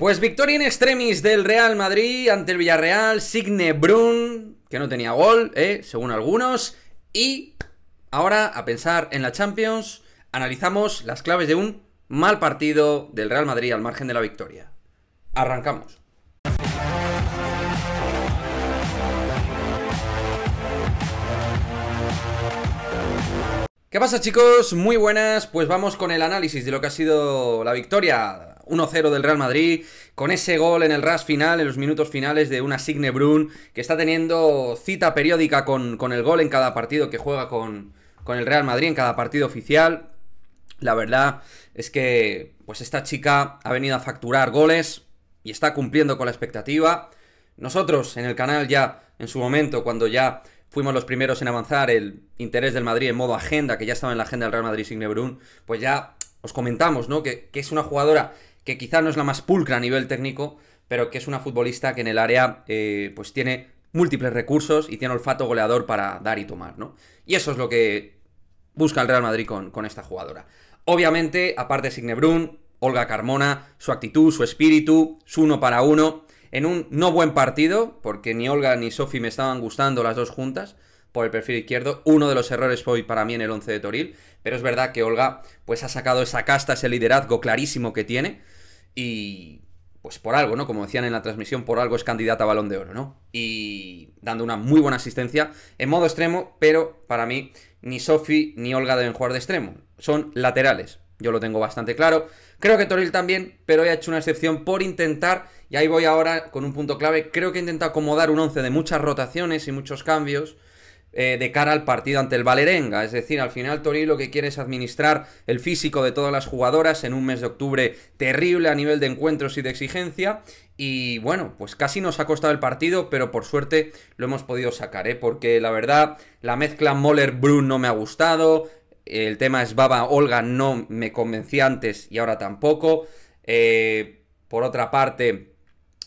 Pues victoria in extremis del Real Madrid ante el Villarreal, Signe Bruun, que no tenía gol, según algunos. Y ahora, a pensar en la Champions, analizamos las claves de un mal partido del Real Madrid al margen de la victoria. Arrancamos. ¿Qué pasa, chicos? Muy buenas, pues vamos con el análisis de lo que ha sido la victoria 1-0 del Real Madrid, con ese gol en el ras final, en los minutos finales, de una Signe Bruun, que está teniendo cita periódica con el gol en cada partido que juega con el Real Madrid, en cada partido oficial. La verdad es que pues esta chica ha venido a facturar goles y está cumpliendo con la expectativa. Nosotros en el canal ya, en su momento, cuando ya fuimos los primeros en avanzar el interés del Madrid en modo agenda, que ya estaba en la agenda del Real Madrid Signe Bruun, pues ya os comentamos, ¿no?, que es una jugadora que quizá no es la más pulcra a nivel técnico, pero que es una futbolista que en el área pues tiene múltiples recursos y tiene olfato goleador para dar y tomar, ¿no? Y eso es lo que busca el Real Madrid con esta jugadora. Obviamente, aparte de Signe Bruun, Olga Carmona, su actitud, su espíritu, su 1 para 1, en un no buen partido, porque ni Olga ni Sofi me estaban gustando las dos juntas, por el perfil izquierdo. Uno de los errores fue para mí en el 11 de Toril, pero es verdad que Olga pues ha sacado esa casta, ese liderazgo clarísimo que tiene, y pues por algo, ¿no?, como decían en la transmisión, por algo es candidata a Balón de Oro, ¿no? Y dando una muy buena asistencia en modo extremo, pero para mí ni Sofi ni Olga deben jugar de extremo, son laterales, yo lo tengo bastante claro. Creo que Toril también, pero he hecho una excepción por intentar, y ahí voy ahora con un punto clave, creo que he intentado acomodar un 11 de muchas rotaciones y muchos cambios de cara al partido ante el Valerenga. Es decir, al final Toril lo que quiere es administrar el físico de todas las jugadoras en un mes de octubre terrible a nivel de encuentros y de exigencia, y bueno, pues casi nos ha costado el partido, pero por suerte lo hemos podido sacar, porque la verdad la mezcla Möller-Bruun no me ha gustado, el tema Svava-Olga no me convencía antes y ahora tampoco. Por otra parte,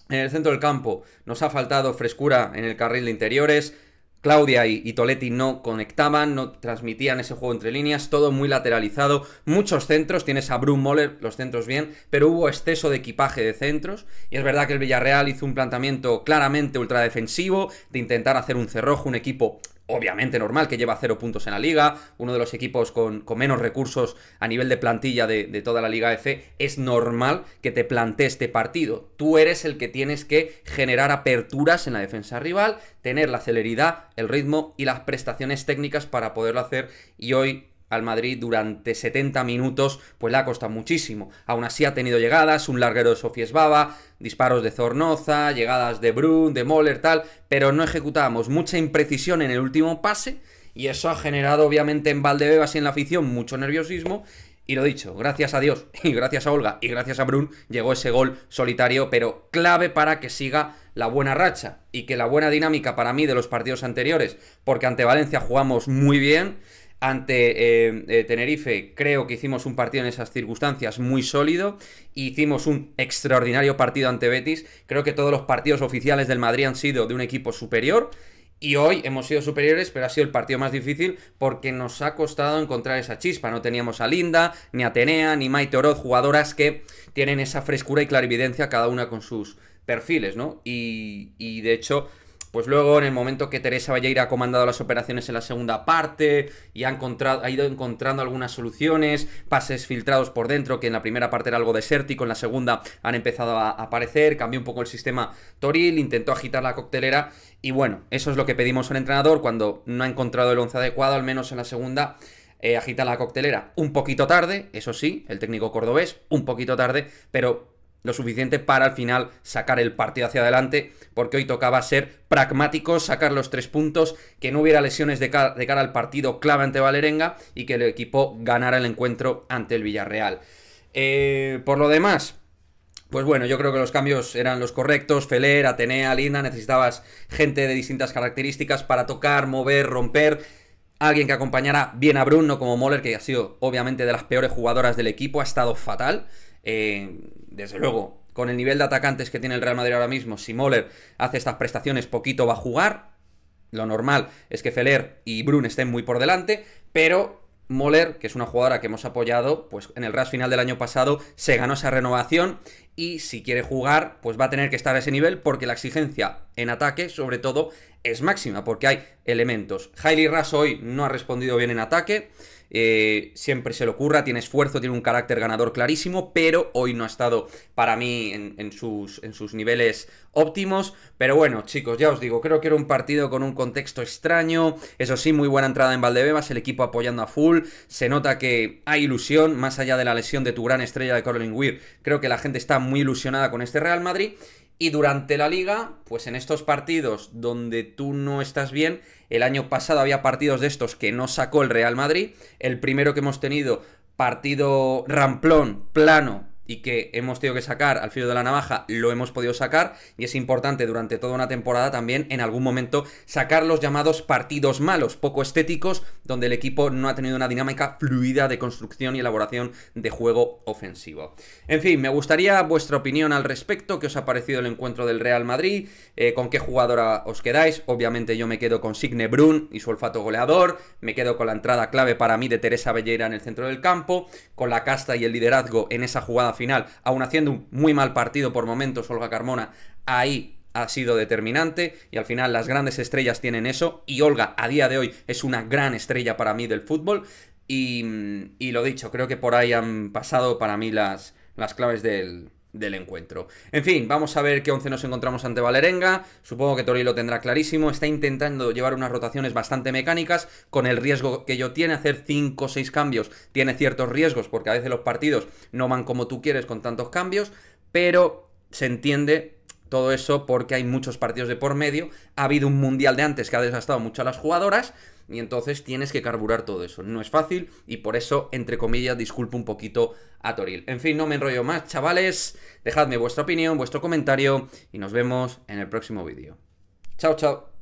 en el centro del campo nos ha faltado frescura en el carril de interiores. Claudia y Toletti no conectaban, no transmitían ese juego entre líneas, todo muy lateralizado, muchos centros, tienes a Bruun, Möller, los centros bien, pero hubo exceso de equipaje de centros, y es verdad que el Villarreal hizo un planteamiento claramente ultradefensivo, de intentar hacer un cerrojo, un equipo obviamente normal, que lleva 0 puntos en la Liga, uno de los equipos con menos recursos a nivel de plantilla de toda la Liga F. Es normal que te plantees este partido, tú eres el que tienes que generar aperturas en la defensa rival, tener la celeridad, el ritmo y las prestaciones técnicas para poderlo hacer, y hoy al Madrid durante 70 minutos pues le ha costado muchísimo. Aún así ha tenido llegadas, un larguero de Sofiesbava, disparos de Zornoza, llegadas de Bruun, de Möller, tal, pero no ejecutábamos, mucha imprecisión en el último pase, y eso ha generado obviamente en Valdebebas y en la afición mucho nerviosismo. Y lo dicho, gracias a Dios y gracias a Olga y gracias a Bruun llegó ese gol solitario, pero clave para que siga la buena racha y que la buena dinámica para mí de los partidos anteriores, porque ante Valencia jugamos muy bien. Ante Tenerife creo que hicimos un partido en esas circunstancias muy sólido. Hicimos un extraordinario partido ante Betis. Creo que todos los partidos oficiales del Madrid han sido de un equipo superior. Y hoy hemos sido superiores, pero ha sido el partido más difícil porque nos ha costado encontrar esa chispa. No teníamos a Linda, ni a Tenea, ni Maite Oroz, jugadoras que tienen esa frescura y clarividencia cada una con sus perfiles, ¿no? Y de hecho, pues luego en el momento que Teresa Balleira ha comandado las operaciones en la segunda parte y ha ido encontrando algunas soluciones, pases filtrados por dentro que en la primera parte era algo desértico, en la segunda han empezado a aparecer, cambió un poco el sistema Toril, intentó agitar la coctelera y bueno, eso es lo que pedimos al entrenador cuando no ha encontrado el 11 adecuado, al menos en la segunda. Agita la coctelera un poquito tarde, eso sí, el técnico cordobés, un poquito tarde, pero lo suficiente para al final sacar el partido hacia adelante, porque hoy tocaba ser pragmáticos, sacar los 3 puntos, que no hubiera lesiones de cara al partido clave ante Valerenga y que el equipo ganara el encuentro ante el Villarreal. Por lo demás, pues bueno, yo creo que los cambios eran los correctos. Feller, Athenea, Linda, necesitabas gente de distintas características para tocar, mover, romper. Alguien que acompañara bien a Bruun, no como Möller, que ha sido obviamente de las peores jugadoras del equipo, ha estado fatal. Desde luego, con el nivel de atacantes que tiene el Real Madrid ahora mismo, si Möller hace estas prestaciones, poquito va a jugar. Lo normal es que Feller y Bruun estén muy por delante, pero Möller, que es una jugadora que hemos apoyado, pues en el ras final del año pasado se ganó esa renovación y si quiere jugar, pues va a tener que estar a ese nivel porque la exigencia en ataque, sobre todo, es máxima porque hay elementos. Hayley Raso hoy no ha respondido bien en ataque, siempre se le ocurra, tiene esfuerzo, tiene un carácter ganador clarísimo, pero hoy no ha estado para mí en sus niveles óptimos. Pero bueno, chicos, ya os digo, creo que era un partido con un contexto extraño. Eso sí, muy buena entrada en Valdebebas, el equipo apoyando a full. Se nota que hay ilusión, más allá de la lesión de tu gran estrella de Caroline Weir. Creo que la gente está muy ilusionada con este Real Madrid. Y durante la Liga, pues en estos partidos donde tú no estás bien, el año pasado había partidos de estos que no sacó el Real Madrid. El primero que hemos tenido, partido ramplón, plano, y que hemos tenido que sacar al filo de la navaja, lo hemos podido sacar. Y es importante durante toda una temporada también, en algún momento, sacar los llamados partidos malos, poco estéticos, donde el equipo no ha tenido una dinámica fluida de construcción y elaboración de juego ofensivo. En fin, me gustaría vuestra opinión al respecto. ¿Qué os ha parecido el encuentro del Real Madrid? ¿Con qué jugadora os quedáis? Obviamente yo me quedo con Signe Bruun y su olfato goleador. Me quedo con la entrada clave para mí de Teresa Balleira en el centro del campo, con la casta y el liderazgo en esa jugada final, aún haciendo un muy mal partido por momentos. Olga Carmona ahí ha sido determinante y al final las grandes estrellas tienen eso, y Olga a día de hoy es una gran estrella para mí del fútbol. Y lo dicho, creo que por ahí han pasado para mí las claves del encuentro. En fin, vamos a ver qué 11 nos encontramos ante Valerenga. Supongo que Toril lo tendrá clarísimo. Está intentando llevar unas rotaciones bastante mecánicas, con el riesgo que ello tiene. Hacer 5 o 6 cambios tiene ciertos riesgos, porque a veces los partidos no van como tú quieres con tantos cambios, pero se entiende todo eso porque hay muchos partidos de por medio. Ha habido un mundial de antes que ha desgastado mucho a las jugadoras, y entonces tienes que carburar todo eso. No es fácil y por eso, entre comillas, disculpo un poquito a Toril. En fin, no me enrollo más, chavales. Dejadme vuestra opinión, vuestro comentario y nos vemos en el próximo vídeo. Chao, chao.